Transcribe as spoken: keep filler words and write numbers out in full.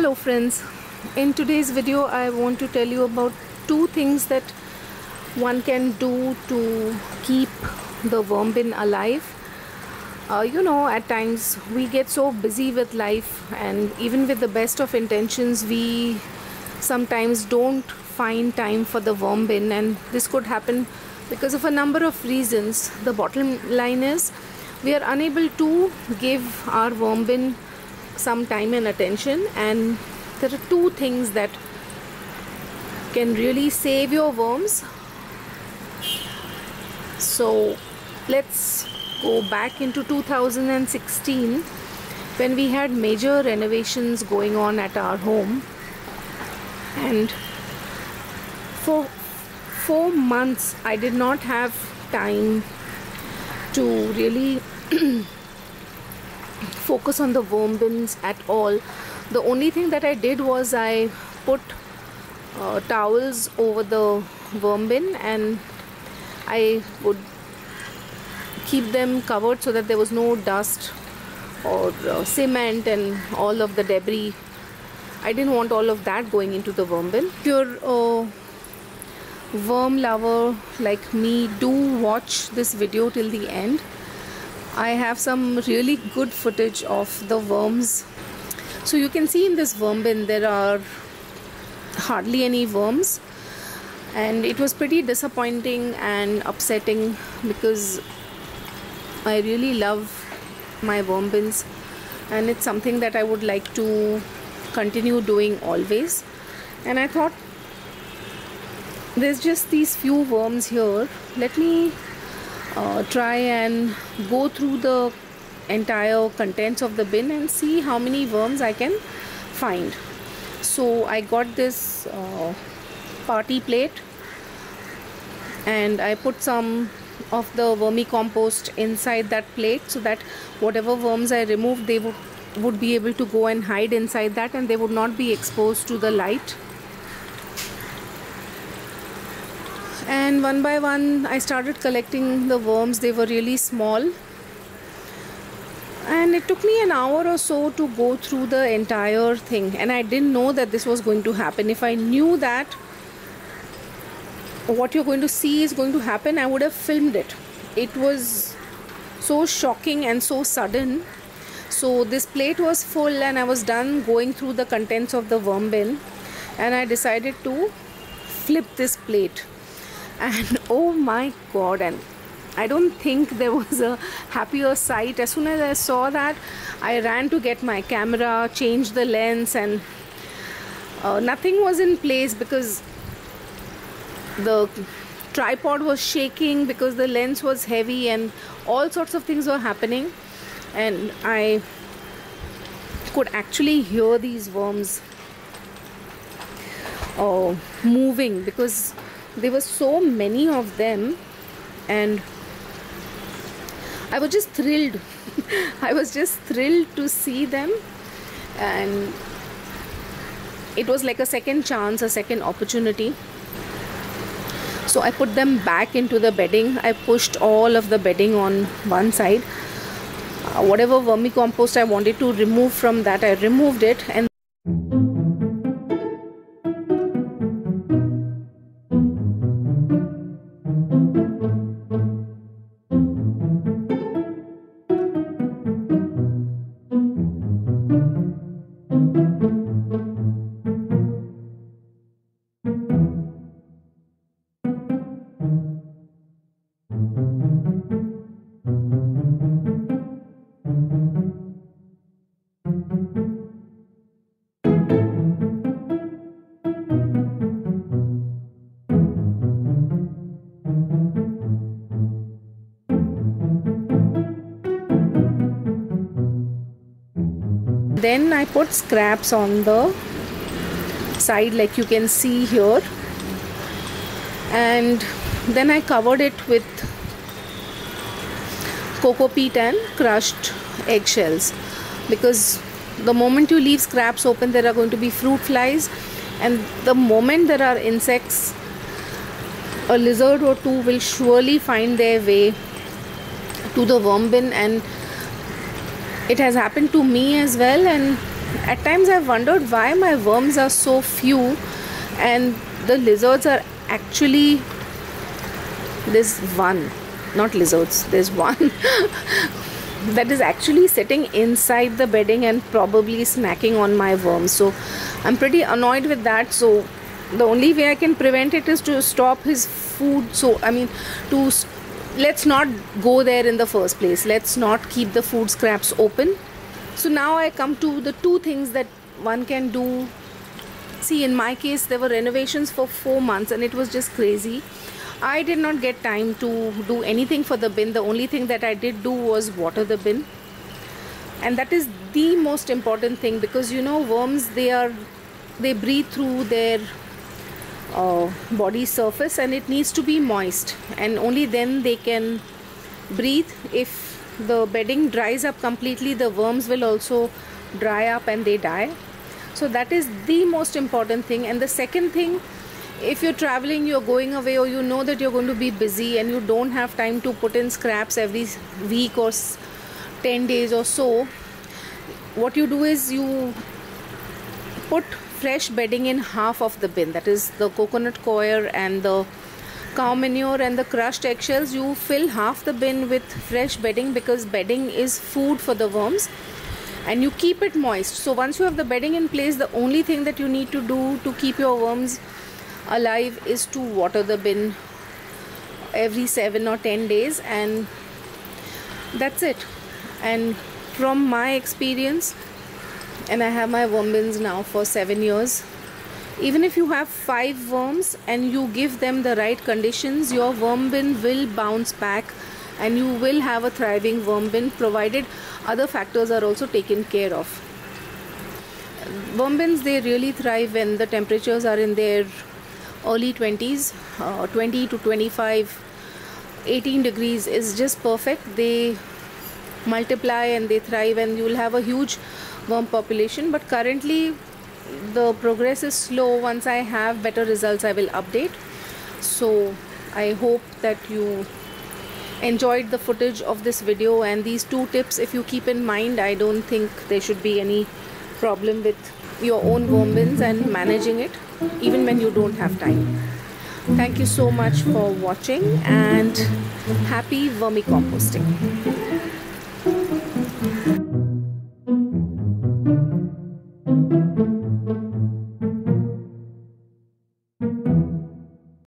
Hello friends, in today's video I want to tell you about two things that one can do to keep the worm bin alive. Uh, you know, at times we get so busy with life, and even with the best of intentions we sometimes don't find time for the worm bin, and this could happen because of a number of reasons. The bottom line is we are unable to give our worm bin some time and attention, and there are two things that can really save your worms. So let's go back into two thousand sixteen when we had major renovations going on at our home, and for four months I did not have time to really focus on the worm bins at all. The only thing that I did was I put uh, towels over the worm bin, and I would keep them covered so that there was no dust or uh, cement and all of the debris. I didn't want all of that going into the worm bin. If you're a worm lover like me, do watch this video till the end. I have some really good footage of the worms. So you can see in this worm bin there are hardly any worms, and it was pretty disappointing and upsetting because I really love my worm bins, and it's something that I would like to continue doing always. And I thought, there's just these few worms here, let me Uh, try and go through the entire contents of the bin and see how many worms I can find. So I got this uh, party plate, and I put some of the vermicompost inside that plate so that whatever worms I removed, they would, would be able to go and hide inside that, and they would not be exposed to the light. And one by one I started collecting the worms. They were really small, and it took me an hour or so to go through the entire thing, and I didn't know that this was going to happen. If I knew that what you're going to see is going to happen, I would have filmed it. It was so shocking and so sudden. So this plate was full, and I was done going through the contents of the worm bin, and I decided to flip this plate. And oh my god, and I don't think there was a happier sight. As soon as I saw that, I ran to get my camera, change the lens, and uh, nothing was in place because the tripod was shaking, because the lens was heavy, and all sorts of things were happening, and I could actually hear these worms uh, moving because there were so many of them, and I was just thrilled. I was just thrilled to see them, and it was like a second chance, a second opportunity. So I put them back into the bedding. I pushed all of the bedding on one side. Uh, whatever vermicompost I wanted to remove from that, I removed it, and then I put scraps on the side like you can see here, and then I covered it with coco peat and crushed eggshells, because the moment you leave scraps open there are going to be fruit flies, and the moment there are insects, a lizard or two will surely find their way to the worm bin. And it has happened to me as well, and At times I've wondered why my worms are so few and the lizards are actually this one, not lizards, there's one that is actually sitting inside the bedding and probably snacking on my worms. So I'm pretty annoyed with that. So the only way I can prevent it is to stop his food. So I mean, to let's not go there in the first place. Let's not keep the food scraps open. So now I come to the two things that one can do. See, in my case, there were renovations for four months and it was just crazy. I did not get time to do anything for the bin. The only thing that I did do was water the bin. And that is the most important thing, because you know, worms, they are, they breathe through their uh, body surface and it needs to be moist. And only then they can breathe. If the bedding dries up completely, the worms will also dry up and they die. So that is the most important thing. And the second thing, if you're traveling, you're going away, or you know that you're going to be busy and you don't have time to put in scraps every week or ten days or so, what you do is you put fresh bedding in half of the bin. That is the coconut coir and the cow manure and the crushed eggshells. You fill half the bin with fresh bedding, because bedding is food for the worms, and you keep it moist. So once you have the bedding in place, the only thing that you need to do to keep your worms alive is to water the bin every seven or ten days, and that's it. And from my experience, and I have my worm bins now for seven years, even if you have five worms and you give them the right conditions, your worm bin will bounce back and you will have a thriving worm bin, provided other factors are also taken care of. Worm bins, they really thrive when the temperatures are in their early twenties, uh, twenty to twenty-five, eighteen degrees is just perfect. They multiply and they thrive, and you will have a huge worm population. But currently the progress is slow. Once I have better results, I will update. So I hope that you enjoyed the footage of this video, and these two tips, if you keep in mind, I don't think there should be any problem with your own worm bins and managing it, even when you don't have time. Thank you so much for watching, and happy vermicomposting.